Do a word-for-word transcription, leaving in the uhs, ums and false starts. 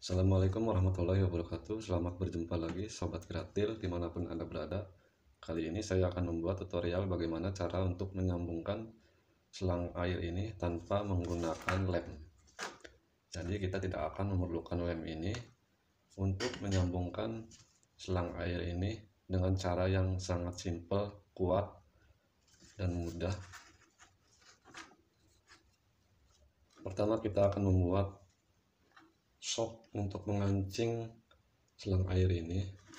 Assalamualaikum warahmatullahi wabarakatuh. Selamat berjumpa lagi Sobat Gratil dimanapun Anda berada. Kali ini saya akan membuat tutorial bagaimana cara untuk menyambungkan selang air ini tanpa menggunakan lem. Jadi kita tidak akan memerlukan lem ini untuk menyambungkan selang air ini dengan cara yang sangat simpel, kuat, dan mudah. Pertama kita akan membuat sok untuk mengancing selang air ini.